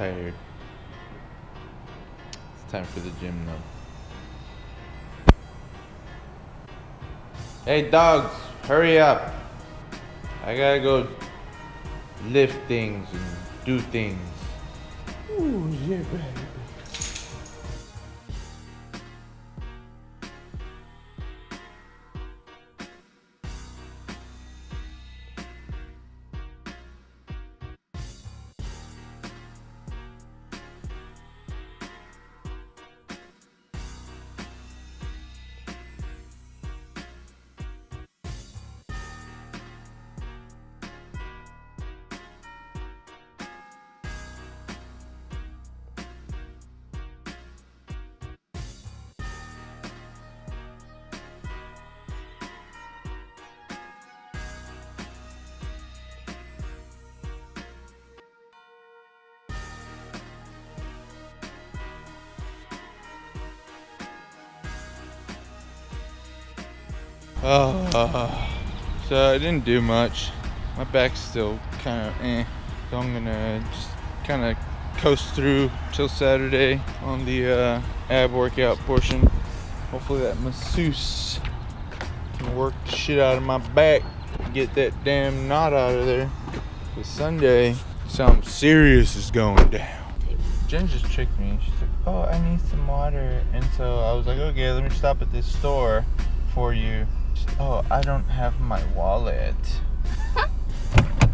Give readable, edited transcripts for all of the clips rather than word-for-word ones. tired. It's time for the gym now. Hey dogs, hurry up. I gotta go lift things and do things. Ooh, yeah, baby. So I didn't do much. My back's still kind of eh. So I'm gonna just kind of coast through till Saturday on the ab workout portion. Hopefully that masseuse can work the shit out of my back, get that damn knot out of there. Cause Sunday, something serious is going down. Jen just tricked me. She's like, "Oh, I need some water," and so I was like, "Okay, let me stop at this store for you." Oh, I don't have my wallet.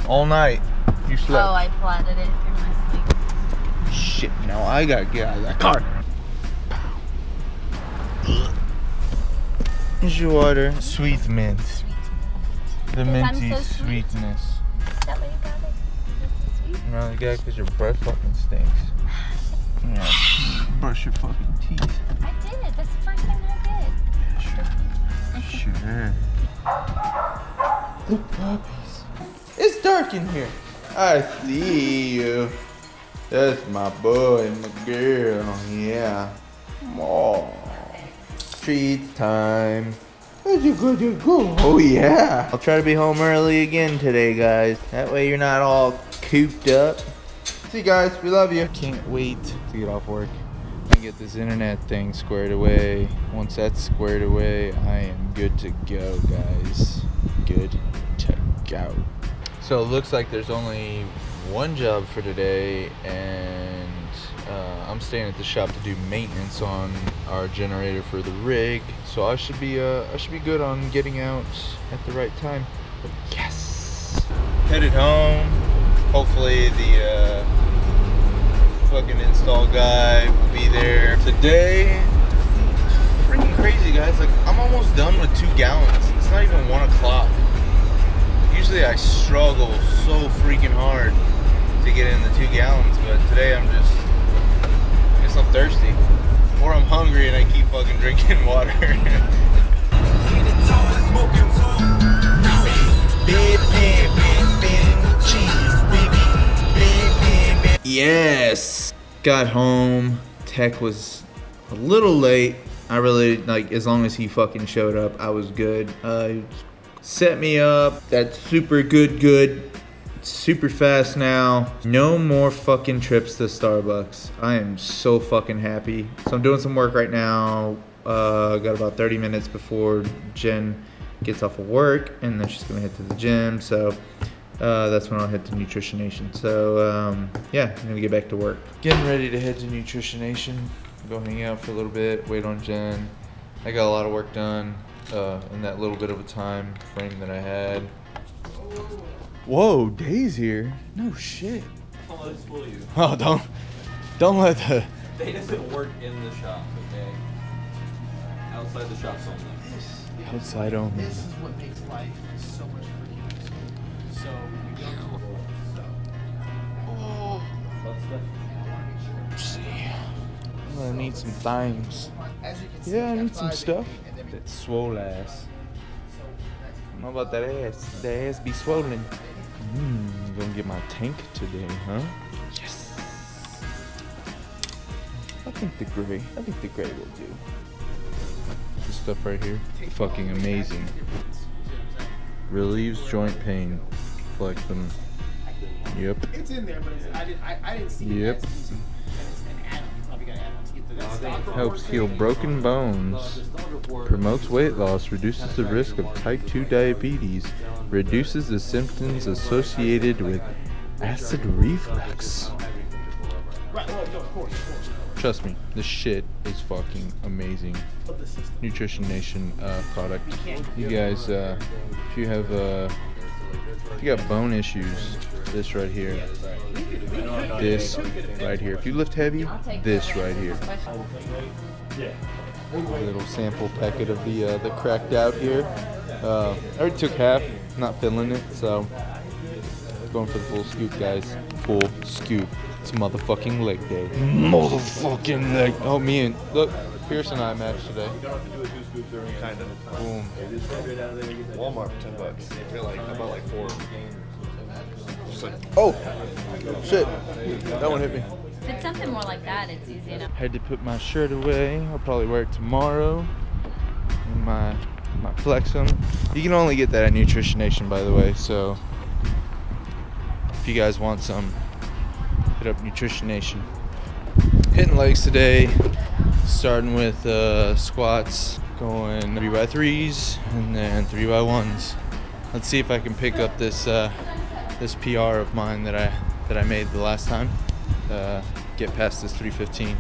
All night you slept. Oh, I plotted it through my sleep. Shit, now I gotta get out of that car. Here's your water. Sweet mint. The minty so sweetness. Is that what you got it? Is this sweet? No, you got it because your breath fucking stinks. Yeah. Brush your fucking teeth. I did. That's the first thing I did. Yeah, sure. Sure. The puppies. It's dark in here. I see you. That's my boy and my girl. Yeah. Oh, treat time. Oh yeah. I'll try to be home early again today, guys. That way you're not all cooped up. See you guys. We love you. Can't wait to get off work. Get this internet thing squared away. Once that's squared away, I am good to go, guys. Good to go. So it looks like there's only one job for today, and I'm staying at the shop to do maintenance on our generator for the rig. So I should be good on getting out at the right time. But yes, headed home. Hopefully the fucking install guy will be there today. It's freaking crazy, guys. Like, I'm almost done with 2 gallons. It's not even 1 o'clock. Usually I struggle so freaking hard to get in the 2 gallons, but today I'm just, I guess I'm thirsty. Or I'm hungry and I keep fucking drinking water. Yes! Got home. Tech was a little late. I really, like, as long as he fucking showed up, I was good. He set me up. That's super good. It's super fast now. No more fucking trips to Starbucks. I am so fucking happy. So I'm doing some work right now. Got about 30 minutes before Jen gets off of work, and then she's gonna head to the gym, so. That's when I'll head to Nutrition Nation. So, yeah, I'm gonna get back to work. Getting ready to head to Nutrition Nation. Go hang out for a little bit, wait on Jen. I got a lot of work done in that little bit of a time frame that I had. Whoa, Day's here. No shit. I'll let it spoil you. Oh, don't let the... Day doesn't work in the shop, okay? Outside the shop's only. Outside only. This is what makes life so much fun. So we go to the world, so. Oh. Let's see. I'm gonna need some things. Yeah, I need some stuff. That swole ass. I don't know about that ass. That ass be swollen. I'm gonna get my tank today, huh? Yes. I think the gray will do. This stuff right here, fucking amazing. Relieves joint pain, like the Yep. It's in there, but it's, I didn't see it. Yep. As an add-on. You probably got an add-on to get to that. Helps heal broken bones. Promotes weight loss. Reduces the risk of type 2 diabetes. Reduces the symptoms associated with acid reflux. Right, well, no, of course. Trust me, this shit is fucking amazing. Nutrition Nation product. You guys, if you have if you got bone issues, this right here, this right here. If you lift heavy, this right here. A little sample packet of the cracked out here. I already took half, not feeling it, so going for the full scoop, guys. Full scoop. It's motherfucking leg day. Motherfucking leg. Oh, me and look, Pierce and I matched today. You don't have to do a two scoops or anything. Kind of. Boom. Walmart for $10. They're like, I bought like four. Just like, oh, shit. That one hit me. If it's something more like that, it's easy enough. Had to put my shirt away. I'll probably wear it tomorrow. And my Flexum. You can only get that at Nutrition Nation, by the way, so. If you guys want some, hit up Nutrition Nation. Hitting legs today, starting with squats, going 3x3s and then 3x1s. Let's see if I can pick up this this PR of mine that I made the last time. Get past this 315.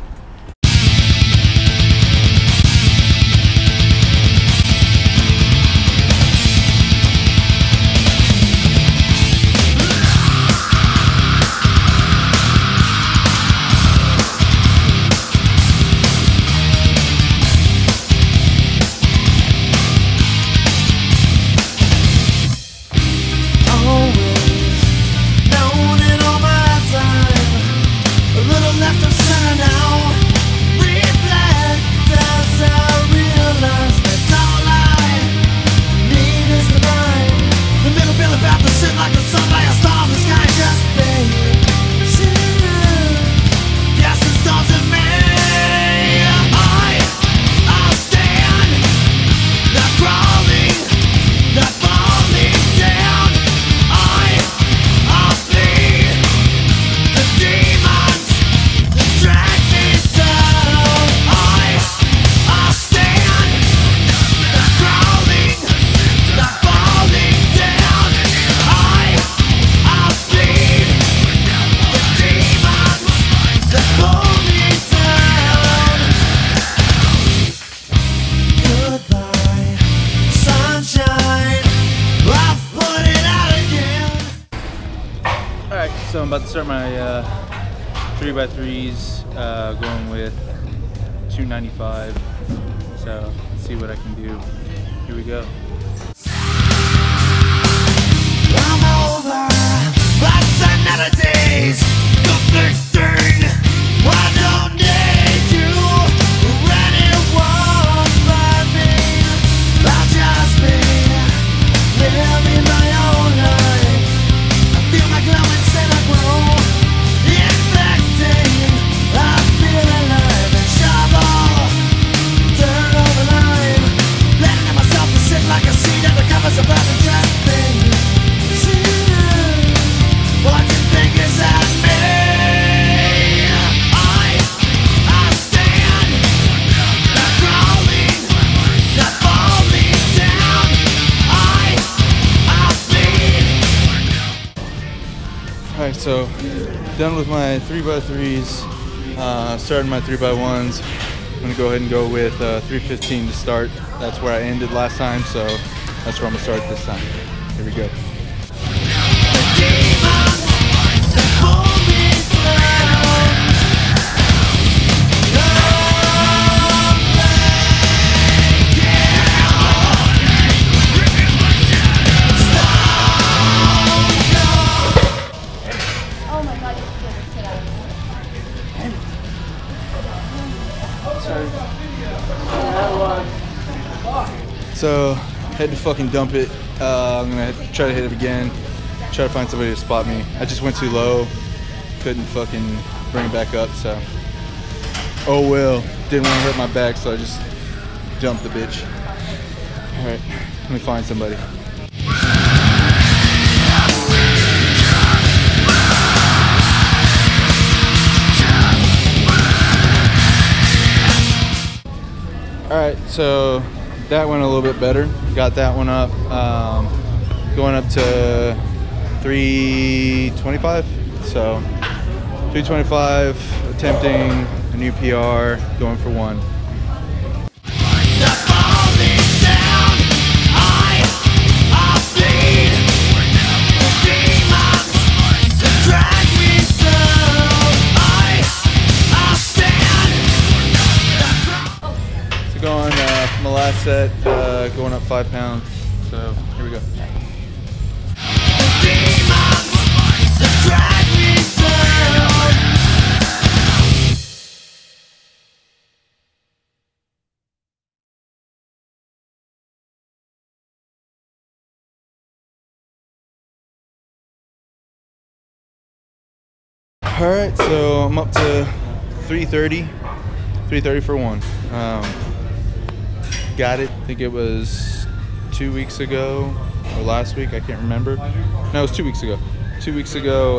So I'm about to start my 3x3s, going with 295, so let's see what I can do. Here we go. I'm over, life's another days, conflicting, I don't need you, or anyone but me, I'll just be living my own life, I feel my glow inside. So, done with my 3x3s, started my 3x1s. I'm going to go ahead and go with 315 to start. That's where I ended last time, so that's where I'm going to start this time. Here we go. So, had to fucking dump it. I'm gonna try to hit it again. Try to find somebody to spot me. I just went too low. Couldn't fucking bring it back up, so. Oh well. Didn't want to hurt my back, so I just dumped the bitch. Alright, let me find somebody. Alright, so that went a little bit better. Got that one up. Going up to 325. So 325, attempting a new PR, going for one. Last set, going up 5 pounds, so here we go. Alright, so I'm up to 330 for one. Got it. I think it was 2 weeks ago or last week. I can't remember. No, it was 2 weeks ago. 2 weeks ago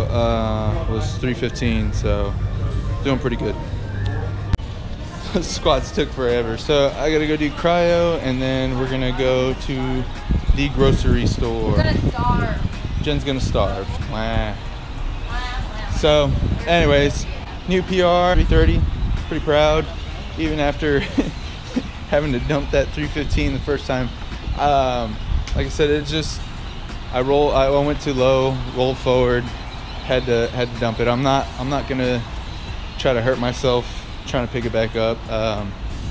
was 315, so doing pretty good. Those squats took forever. So I gotta go do cryo, and then we're gonna go to the grocery store. We're gonna starve. Jen's gonna starve. Wah. So, anyways, new PR 330. Pretty proud, even after. Having to dump that 315 the first time. Like I said, I went too low, rolled forward, had to dump it. I'm not gonna try to hurt myself trying to pick it back up.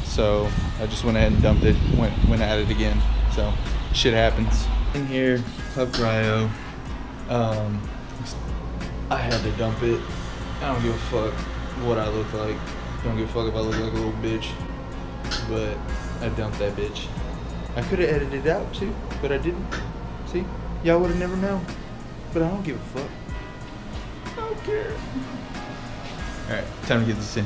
So I just went ahead and dumped it, went at it again. So shit happens. In here, Club Cryo. I had to dump it. I don't give a fuck what I look like. Don't give a fuck if I look like a little bitch. But I dumped that bitch. I could have edited it out too, but I didn't. See? Y'all would have never known. But I don't give a fuck. I don't care. Alright, time to get this in.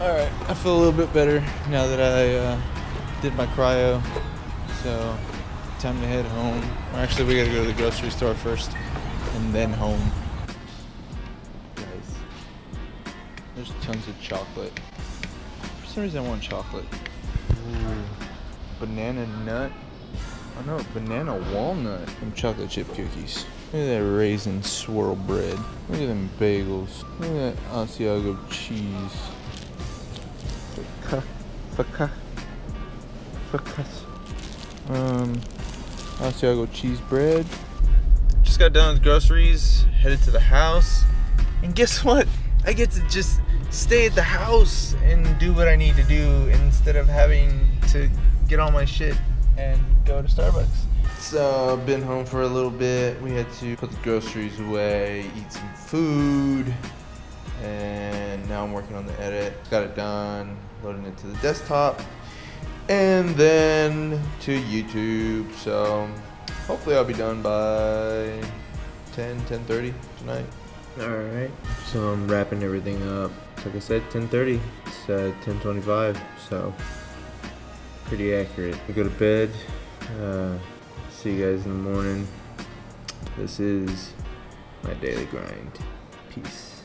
Alright, I feel a little bit better now that I did my cryo. So, time to head home. Or actually, we gotta go to the grocery store first and then home. There's tons of chocolate. For some reason I want chocolate. Ooh. Banana nut. Oh no, banana walnut. Them chocolate chip cookies. Look at that raisin swirl bread. Look at them bagels. Look at that Asiago cheese. Asiago cheese bread. Just got done with groceries, headed to the house, and guess what? I get to just stay at the house and do what I need to do instead of having to get all my shit and go to Starbucks. So, been home for a little bit. We had to put the groceries away, eat some food, and now I'm working on the edit. Got it done, loading it to the desktop, and then to YouTube. So, hopefully I'll be done by 10:30 tonight. Alright, so I'm wrapping everything up. Like I said, 10:30. It's 10:25, so pretty accurate. I go to bed. See you guys in the morning. This is my daily grind. Peace.